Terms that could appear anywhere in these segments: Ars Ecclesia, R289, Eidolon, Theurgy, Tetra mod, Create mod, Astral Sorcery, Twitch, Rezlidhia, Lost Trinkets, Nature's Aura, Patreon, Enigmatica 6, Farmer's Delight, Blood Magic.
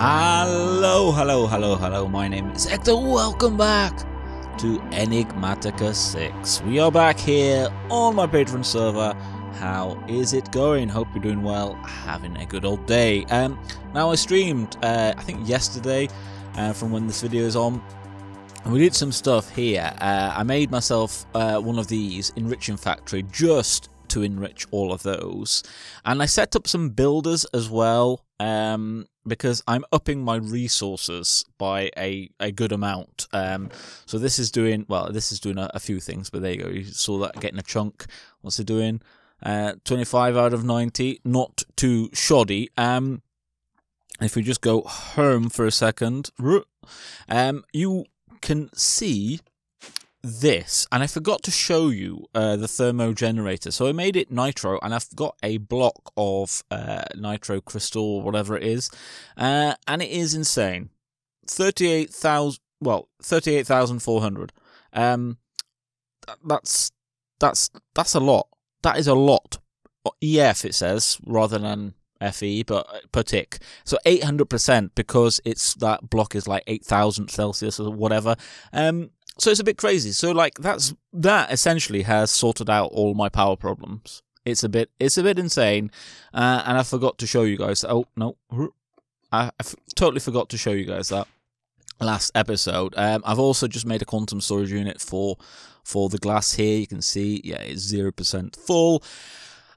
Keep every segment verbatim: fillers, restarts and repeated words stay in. Hello, hello, hello, hello, my name is Hector, welcome back to Enigmatica six. We are back here on my Patreon server. How is it going? Hope you're doing well, having a good old day. Um, now I streamed, uh, I think yesterday, uh, from when this video is on, and we did some stuff here. Uh, I made myself uh, one of these enriching factory just to enrich all of those, and I set up some builders as well, um, because I'm upping my resources by a, a good amount. Um, so this is doing, well, this is doing a, a few things, but there you go, you saw that getting a chunk. What's it doing? Uh, twenty-five out of ninety, not too shoddy. Um, if we just go home for a second, um, you can see this, and I forgot to show you uh, the thermo generator. So I made it nitro, and I've got a block of uh, nitro crystal, whatever it is, uh, and it is insane. thirty-eight thousand, well, thirty-eight thousand four hundred. Um, that's that's that's a lot. That is a lot. E F it says rather than F E, but per tick. So eight hundred percent, because it's that block is like eight thousand Celsius or whatever. Um. So it's a bit crazy. So like that's that essentially has sorted out all my power problems. It's a bit it's a bit insane, uh, and I forgot to show you guys. Oh no, I, I totally forgot to show you guys that last episode. Um, I've also just made a quantum storage unit for for the glass here. You can see, yeah, it's zero percent full.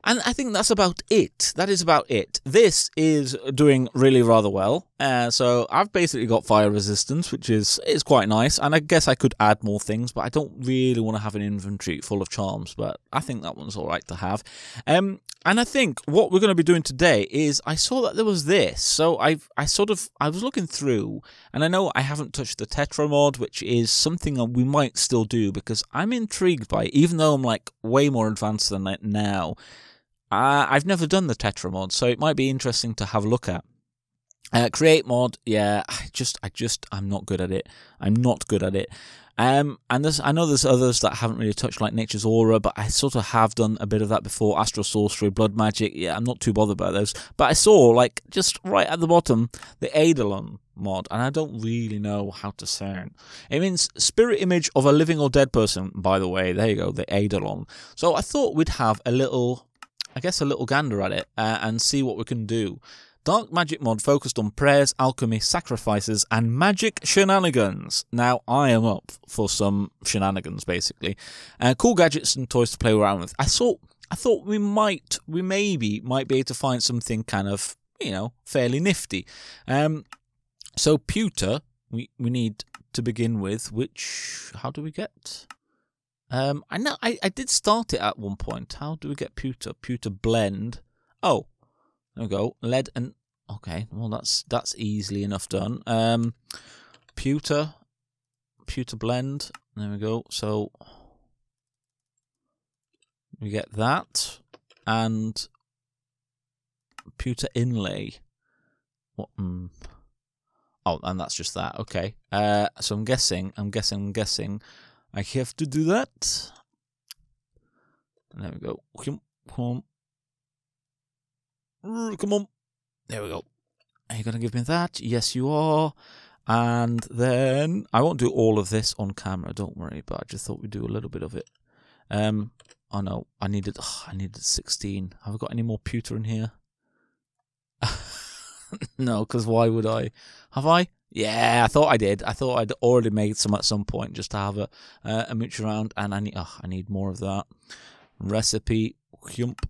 And I think that's about it. That is about it. This is doing really rather well. Uh, so I've basically got fire resistance, which is is quite nice. And I guess I could add more things, but I don't really want to have an inventory full of charms. But I think that one's all right to have. Um, and I think what we're going to be doing today is I saw that there was this. So I I sort of I was looking through, and I know I haven't touched the Tetra mod, which is something that we might still do because I'm intrigued by it, even though I'm like way more advanced than it now. Uh, I've never done the Tetra mod, so it might be interesting to have a look at. Uh, create mod, yeah, I just, I just, I'm not good at it. I'm not good at it. Um, and there's, I know there's others that I haven't really touched, like Nature's Aura, but I sort of have done a bit of that before. Astral Sorcery, Blood Magic, yeah, I'm not too bothered by those. But I saw, like, just right at the bottom, the Eidolon mod, and I don't really know how to sound. It means spirit image of a living or dead person, by the way. There you go, the Eidolon. So I thought we'd have a little... I guess a little gander at it uh, and see what we can do. Dark Magic mod focused on prayers, alchemy, sacrifices, and magic shenanigans. Now, I am up for some shenanigans, basically. Uh, cool gadgets and toys to play around with. I thought, I thought we might, we maybe might be able to find something kind of, you know, fairly nifty. Um, so pewter we we need to begin with. Which how do we get? Um, I know I, I did start it at one point. How do we get pewter? Pewter blend. Oh, there we go. Lead and okay. Well, that's that's easily enough done. Um, pewter, pewter blend. There we go. So we get that and pewter inlay. What? Mm. Oh, and that's just that. Okay. Uh, so I'm guessing. I'm guessing. I'm guessing. I have to do that. And there we go. Come on. Come on. There we go. Are you going to give me that? Yes, you are. And then I won't do all of this on camera, don't worry, but I just thought we'd do a little bit of it. Um, oh no, I needed oh, I needed sixteen. Have I got any more pewter in here? No, because why would I? Have I? Yeah, I thought I did. I thought I'd already made some at some point just to have a uh, a mooch around, and I need oh, I need more of that recipe. Hump.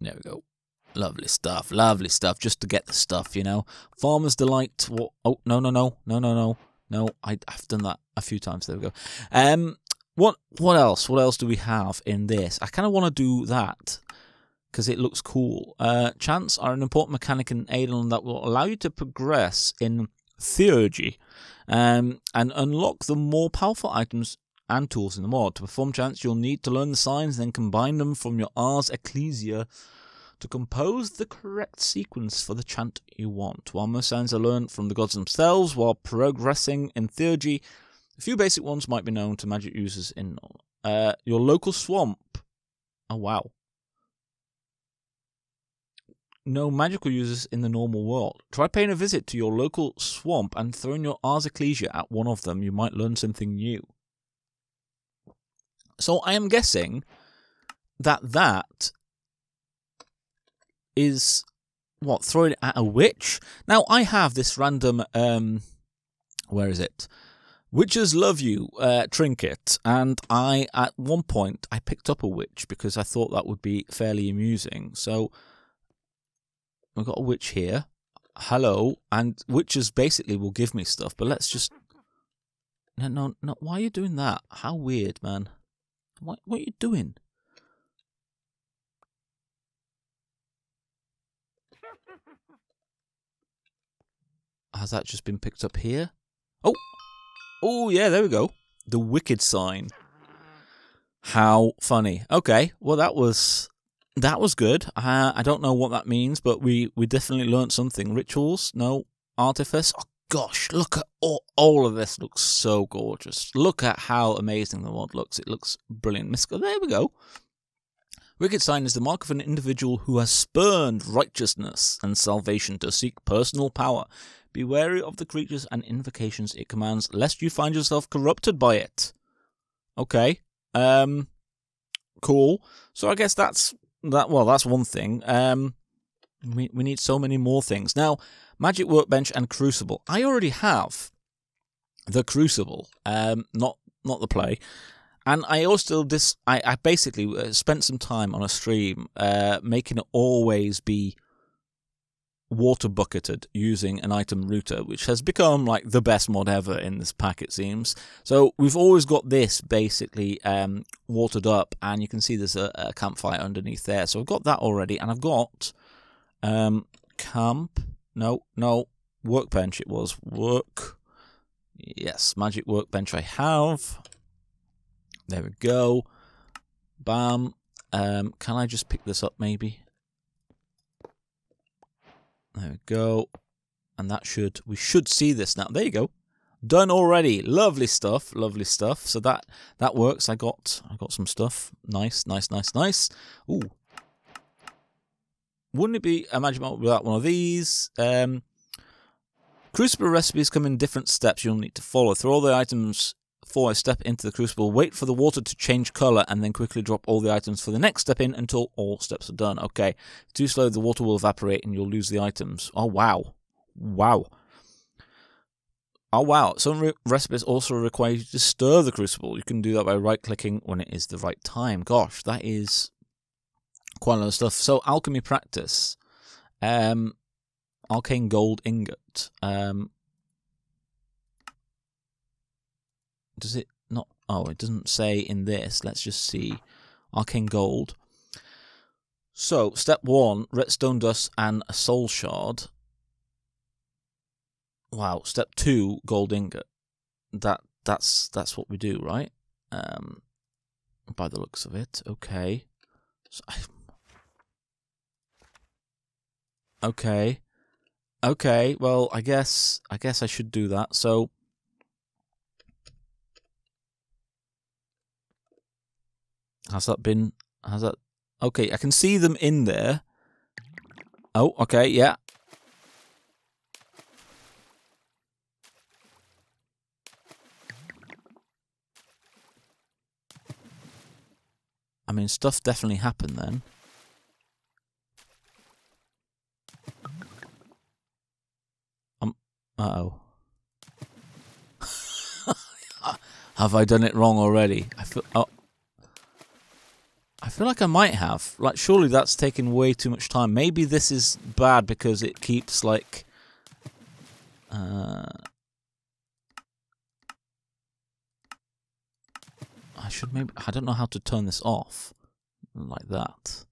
There we go. Lovely stuff. Lovely stuff. Just to get the stuff, you know. Farmer's Delight. What? Oh no no no no no no no. I, I've done that a few times. There we go. Um, what what else? What else do we have in this? I kind of want to do that, because it looks cool. Uh, chants are an important mechanic in Eidolon that will allow you to progress in Theurgy um, and unlock the more powerful items and tools in the mod. To perform chants, you'll need to learn the signs and then combine them from your Ars Ecclesia to compose the correct sequence for the chant you want. While most signs are learned from the gods themselves, while progressing in Theurgy, a few basic ones might be known to magic users in uh, your local swamp. Oh, wow. no magical users in the normal world. Try paying a visit to your local swamp and throwing your Ars Ecclesia at one of them. You might learn something new. So I am guessing that that is, what, throwing it at a witch? Now, I have this random, um, where is it? Witches love you, uh, trinket. And I, at one point, I picked up a witch because I thought that would be fairly amusing. So we've got a witch here. Hello. And witches basically will give me stuff, but let's just... No, no, no. Why are you doing that? How weird, man. What, what are you doing? Has that just been picked up here? Oh! Oh, yeah, there we go. The wicked sign. How funny. Okay, well, that was that was good. Uh, I don't know what that means, but we, we definitely learned something. Rituals? No. Artifice? Oh, gosh, look at all, all of this. Looks so gorgeous. Look at how amazing the mod looks. It looks brilliant. Mystical. There we go. Wicked sign is the mark of an individual who has spurned righteousness and salvation to seek personal power. Be wary of the creatures and invocations it commands, lest you find yourself corrupted by it. Okay. Um, cool. So I guess that's that. Well, that's one thing. Um, we we need so many more things now. Magic workbench and crucible. I already have the crucible. Um, not not the play. And I also dis. I I basically spent some time on a stream, uh, making it always be water bucketed using an item router, which has become like the best mod ever in this pack, it seems. So we've always got this basically um, watered up, and you can see there's a, a campfire underneath there. So I've got that already, and I've got um, camp, no, no, workbench it was, work, yes, magic workbench I have, there we go, bam, um, can I just pick this up maybe? There we go, and that should, we should see this now. There you go, done already. Lovely stuff, lovely stuff. So that that works. I got I got some stuff. Nice, nice, nice, nice. Ooh, wouldn't it be a magic moment without one of these? Um, crucible recipes come in different steps you'll need to follow. Throw all the items for a step into the crucible. Wait for the water to change colour, and then quickly drop all the items for the next step in until all steps are done. Okay, too slow, the water will evaporate and you'll lose the items. Oh wow, wow, oh wow. Some re recipes also require you to stir the crucible. You can do that by right-clicking when it is the right time. Gosh, that is quite a lot of stuff. So alchemy practice, um, arcane gold ingot. Um, Does it not? Oh, it doesn't say in this. Let's just see. Arcane gold. So, step one, redstone dust and a soul shard. Wow. Step two, gold ingot. That that's that's what we do, right? Um, by the looks of it. Okay. So I... Okay. Okay. Well, I guess I guess I should do that. So. Has that been, has that, okay, I can see them in there. Oh, okay, yeah. I mean, stuff definitely happened then. Um, uh-oh. Have I done it wrong already? I feel, oh. I feel like I might have. Like, surely that's taken way too much time. Maybe this is bad because it keeps, like... Uh, I should maybe... I don't know how to turn this off. Like that.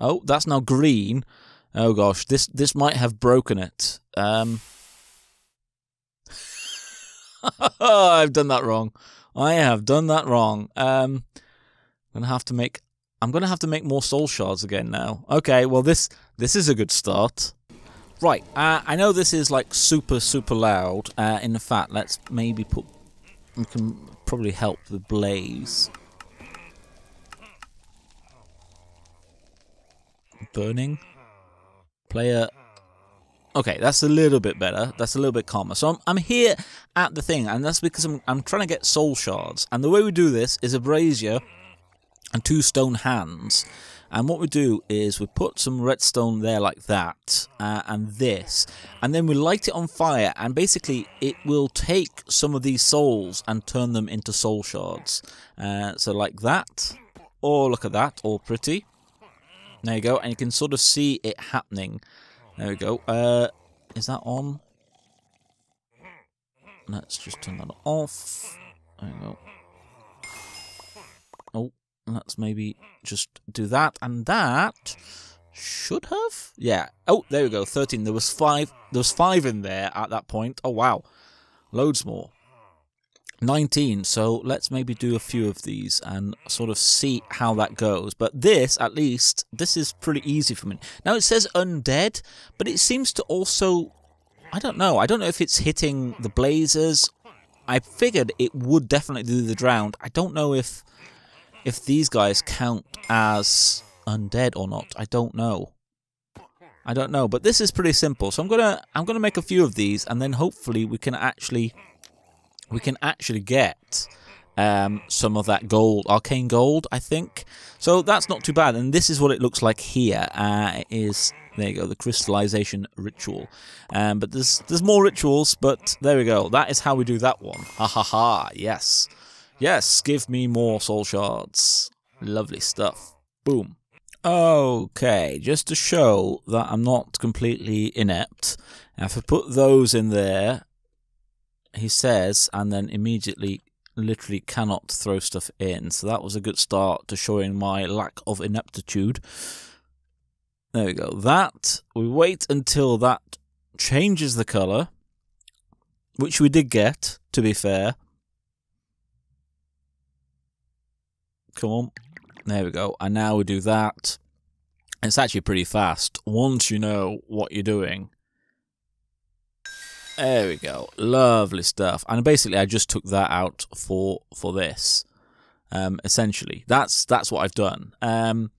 Oh, that's now green. Oh, gosh. This this might have broken it. Um, I've done that wrong. I have done that wrong. Um, I'm going to have to make... I'm going to have to make more soul shards again now. Okay, well, this this is a good start. Right, uh, I know this is, like, super, super loud. Uh, in fact, let's maybe put... We can probably help the blaze. Burning? Player. Okay, that's a little bit better. That's a little bit calmer. So I'm, I'm here at the thing, and that's because I'm, I'm trying to get soul shards. And the way we do this is a brazier and two stone hands. And what we do is we put some redstone there like that, uh, and this. And then we light it on fire, and basically it will take some of these souls and turn them into soul shards. Uh, so like that. Oh, look at that. All pretty. There you go. And you can sort of see it happening. There we go. Uh, is that on? Let's just turn that off. There we go. Oh, let's maybe just do that. And that should have? Yeah. Oh, there we go. thirteen. There was five. There was five in there at that point. Oh, wow. Loads more. nineteen, so let's maybe do a few of these and sort of see how that goes. But this, at least, this is pretty easy for me. Now, it says undead, but it seems to also... I don't know. I don't know if it's hitting the blazers. I figured it would definitely do the drowned. I don't know if if these guys count as undead or not. I don't know. I don't know, but this is pretty simple. So I'm gonna I'm gonna make a few of these, and then hopefully we can actually... We can actually get um, some of that gold, arcane gold, I think. So that's not too bad. And this is what it looks like here. Uh, it is, there you go, the crystallization ritual. Um, but there's there's more rituals, but there we go. That is how we do that one. Ha ha ha, yes. Yes, give me more soul shards. Lovely stuff. Boom. Okay, just to show that I'm not completely inept, if I put those in there... He says, and then immediately literally cannot throw stuff in. So that was a good start to showing my lack of ineptitude. There we go. That, we wait until that changes the colour, which we did get, to be fair. Come on. There we go. And now we do that. It's actually pretty fast, once you know what you're doing. There we go. Lovely stuff. And basically, I just took that out for for this. Um, essentially, that's that's what I've done. Um,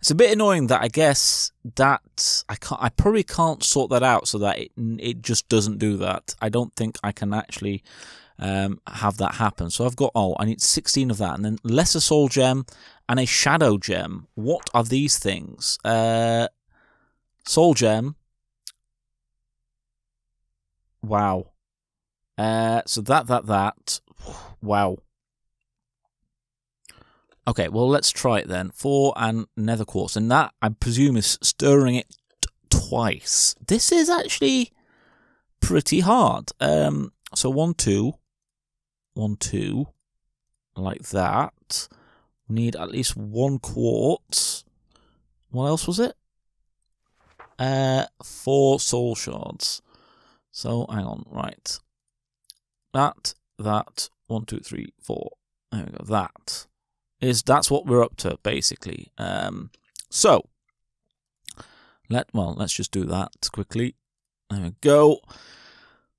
it's a bit annoying that I guess that I can't. I probably can't sort that out so that it it just doesn't do that. I don't think I can actually um, have that happen. So I've got oh, I need sixteen of that, and then lesser soul gem and a shadow gem. What are these things? Uh, soul gem. Wow. Uh, so that, that, that. Wow. Okay, well, let's try it then. Four and nether quartz. And that, I presume, is stirring it t twice. This is actually pretty hard. Um, so one, two. One, two. Like that. We need at least one quartz. What else was it? Uh, four soul shards. So, hang on, right. That, that, one, two, three, four. There we go, that. Is, that's what we're up to, basically. Um, so, let well, let's just do that quickly. There we go.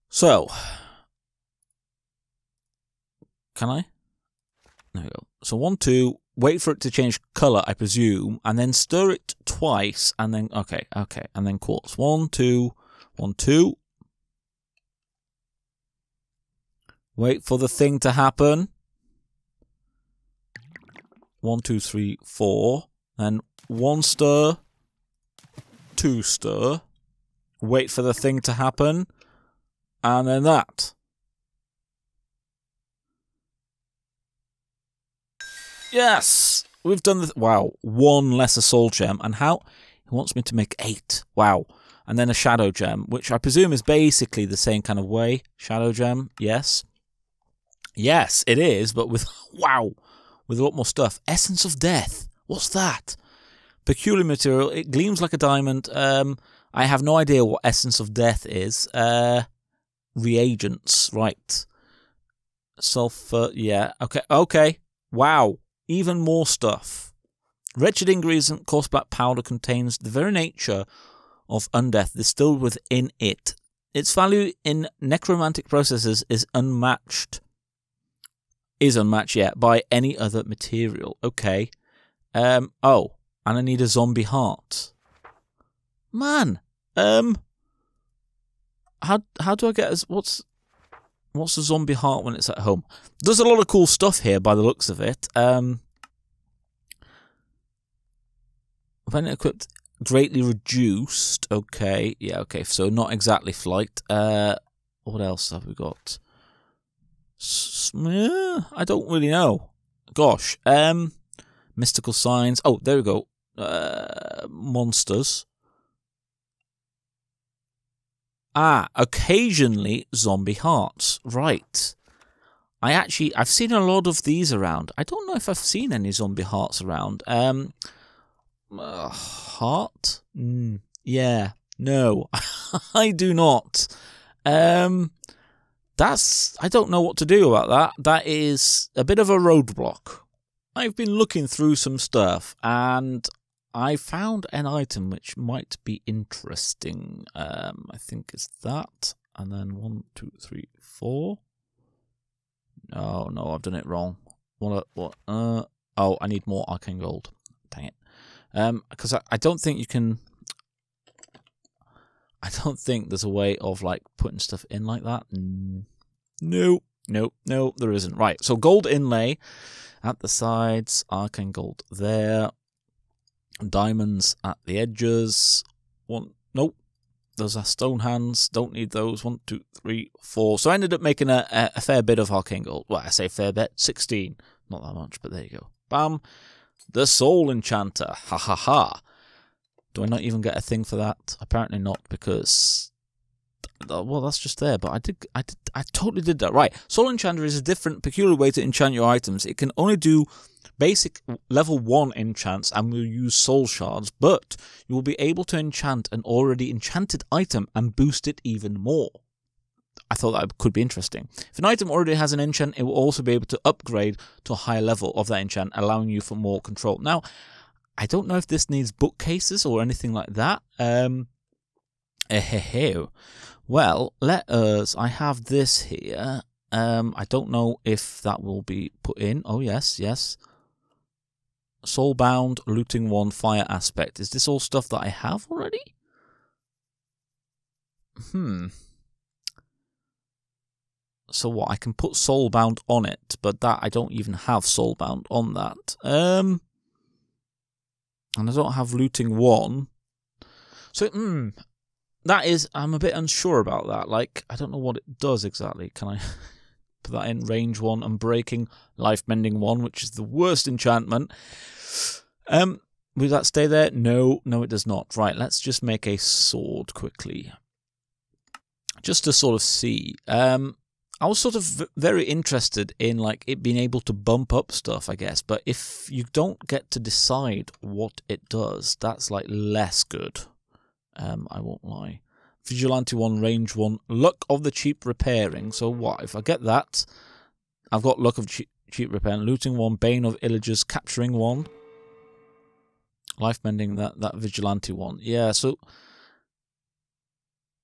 So, can I? There we go. So, one, two, wait for it to change colour, I presume, and then stir it twice, and then, okay, okay, and then quartz. One, two, one, two. Wait for the thing to happen. One, two, three, four. And one stir. Two stir. Wait for the thing to happen. And then that. Yes! We've done the... Th wow. One lesser soul gem. And how... He wants me to make eight. Wow. And then a shadow gem, which I presume is basically the same kind of way. Shadow gem. Yes. Yes, it is, but with, wow, with a lot more stuff. Essence of Death. What's that? Peculiar material. It gleams like a diamond. Um, I have no idea what Essence of Death is. Uh, reagents, right. Sulfur, yeah. Okay, okay. Wow, even more stuff. Wretched ingredient, coarse black powder, contains the very nature of undeath distilled within it. Its value in necromantic processes is unmatched. Is unmatched yet by any other material. Okay. Um, oh, and I need a zombie heart. Man, Um, how how do I get as what's what's a zombie heart when it's at home? There's a lot of cool stuff here by the looks of it. Um, when equipped, greatly reduced. Okay, yeah, okay. So not exactly flight. Uh, what else have we got? I don't really know. Gosh. Um, mystical signs. Oh, there we go. Uh, monsters. Ah, occasionally zombie hearts. Right. I actually, I've seen a lot of these around. I don't know if I've seen any zombie hearts around. Um, uh, heart? Mm, yeah. No, I do not. Um, that's, I don't know what to do about that. That is a bit of a roadblock. I've been looking through some stuff and I found an item which might be interesting. Um, I think it's that. And then one, two, three, four. No, no, I've done it wrong. What? What? Uh, oh, I need more arcane gold. Dang it. Um, because I, I don't think you can. I don't think there's a way of like putting stuff in like that. No, no, no, there isn't. Right. So gold inlay at the sides, arcane gold there. Diamonds at the edges. One, nope. Those are stone hands. Don't need those. One, two, three, four. So I ended up making a, a, a fair bit of arcane gold. Well, I say fair bit. sixteen. Not that much, but there you go. Bam. The Soul Enchanter. Ha ha ha. Do I not even get a thing for that? Apparently not, because... well, that's just there, but I did, I did, I totally did that. Right, Soul Enchanter is a different, peculiar way to enchant your items. It can only do basic level one enchants and will use soul shards, but you will be able to enchant an already enchanted item and boost it even more. I thought that could be interesting. If an item already has an enchant, it will also be able to upgrade to a higher level of that enchant, allowing you for more control. Now, I don't know if this needs bookcases or anything like that. Um, well, let us, I have this here. Um, I don't know if that will be put in. Oh, yes, yes. Soulbound, looting one, fire aspect. Is this all stuff that I have already? Hmm. So what, I can put soulbound on it, but that I don't even have soulbound on that. Um, and I don't have looting one. So, hmm. That is, I'm a bit unsure about that. Like, I don't know what it does exactly. Can I put that in? Range one, unbreaking, life mending one, which is the worst enchantment. Um, will that stay there? No, no, it does not. Right, let's just make a sword quickly, just to sort of see. Um, I was sort of very interested in like it being able to bump up stuff, I guess. But if you don't get to decide what it does, that's like less good. Um, I won't lie. Vigilante one, range one, luck of the cheap repairing. So what if I get that? I've got luck of cheap, cheap repairing, looting one, bane of illagers, capturing one, life mending that that vigilante one. Yeah. So,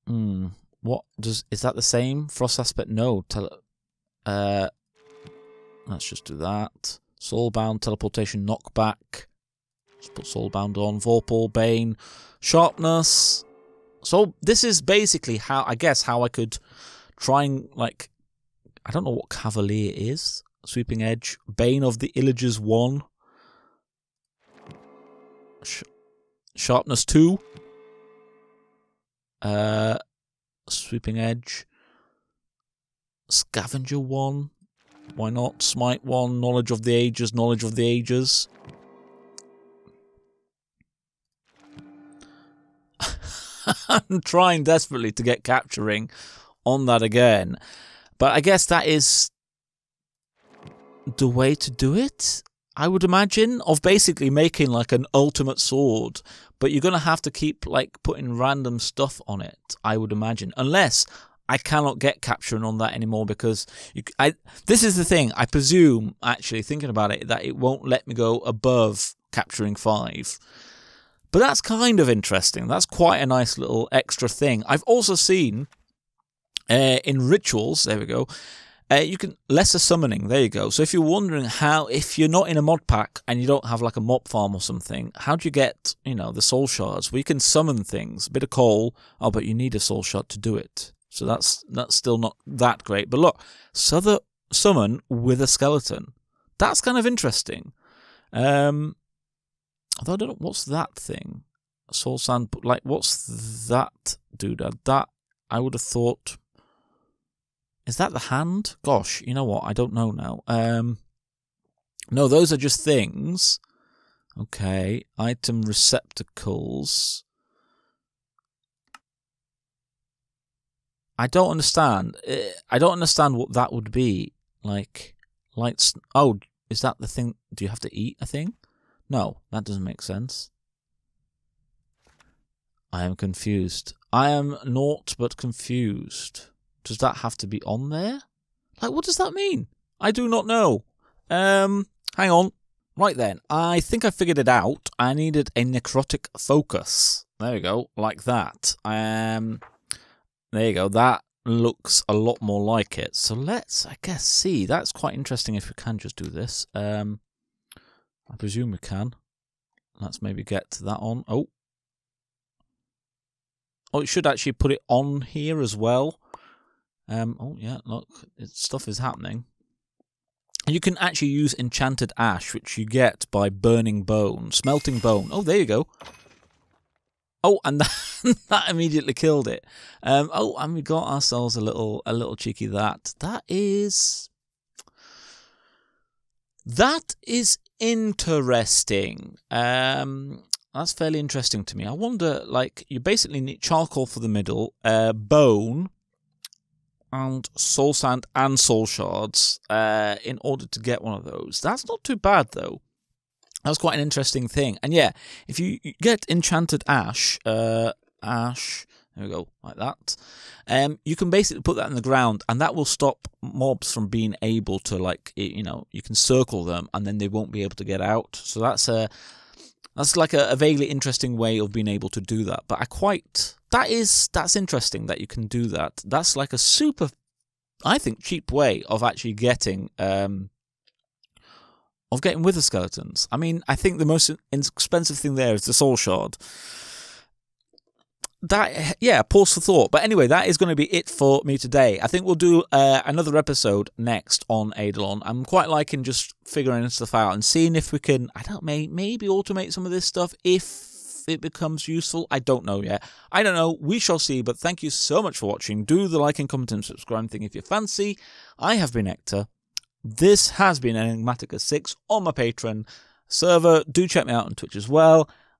hmm, what does is that the same frost aspect? No. Tele, uh, let's just do that. Soulbound, teleportation, knockback. Just put soulbound on. Vorpal, bane, sharpness. So this is basically how I guess how I could try and like I don't know what cavalier is. Sweeping edge, bane of the illagers one, Sh sharpness two, uh, sweeping edge, scavenger one. Why not smite one? Knowledge of the ages, knowledge of the ages. I'm trying desperately to get capturing on that again. But I guess that is the way to do it, I would imagine, of basically making like an ultimate sword. But you're going to have to keep like putting random stuff on it, I would imagine. Unless I cannot get capturing on that anymore because you, I, this is the thing. I presume, actually, thinking about it, that it won't let me go above capturing five. But that's kind of interesting. That's quite a nice little extra thing. I've also seen uh, in rituals, there we go, Uh, you can lesser summoning. There you go. So if you're wondering how, if you're not in a mod pack and you don't have like a mop farm or something, how do you get, you know, the soul shards? Well, you can summon things. A bit of coal. Oh, but you need a soul shard to do it. So that's that's still not that great. But look, so summon with a skeleton. That's kind of interesting. Um, although I don't know what's that thing. Soul sand. But like, what's that, dude? That I would have thought. Is that the hand? Gosh, you know what? I don't know now. Um, no, those are just things. Okay, item receptacles. I don't understand. I don't understand what that would be. Like, lights. Oh, is that the thing? Do you have to eat a thing? No, that doesn't make sense. I am confused. I am naught but confused. Does that have to be on there? Like, what does that mean? I do not know. Um, hang on. Right then, I think I figured it out. I needed a necrotic focus. There we go, like that. Um, there you go. That looks a lot more like it. So let's, I guess, see. That's quite interesting if we can just do this. Um, I presume we can. Let's maybe get that on. Oh. Oh, it should actually put it on here as well. Um, oh, yeah, look, it's, stuff is happening. And you can actually use Enchanted Ash, which you get by burning bone, smelting bone. Oh, there you go. Oh, and that, that immediately killed it. Um, oh, and we got ourselves a little a little cheeky that. That is... That is interesting. Um... That's fairly interesting to me. I wonder, like, you basically need charcoal for the middle, uh, bone... and soul sand and soul shards uh, in order to get one of those. That's not too bad, though. That's quite an interesting thing. And yeah, if you get Enchanted Ash, uh, Ash, there we go, like that, um, you can basically put that in the ground, and that will stop mobs from being able to, like, you know, you can circle them, and then they won't be able to get out. So that's a, that's like a, a vaguely interesting way of being able to do that. But I quite... That is, that's interesting that you can do that. That's like a super, I think, cheap way of actually getting, um, of getting wither skeletons. I mean, I think the most expensive thing there is the soul shard. That, yeah, pause for thought. But anyway, that is going to be it for me today. I think we'll do uh, another episode next on Eidolon. I'm quite liking just figuring stuff out and seeing if we can, I don't know, maybe automate some of this stuff if it becomes useful. I don't know yet. I don't know. We shall see. But thank you so much for watching. Do the like and comment and subscribe thing if you fancy. I have been Hector. This has been Enigmatica six on my Patreon server. Do check me out on Twitch as well.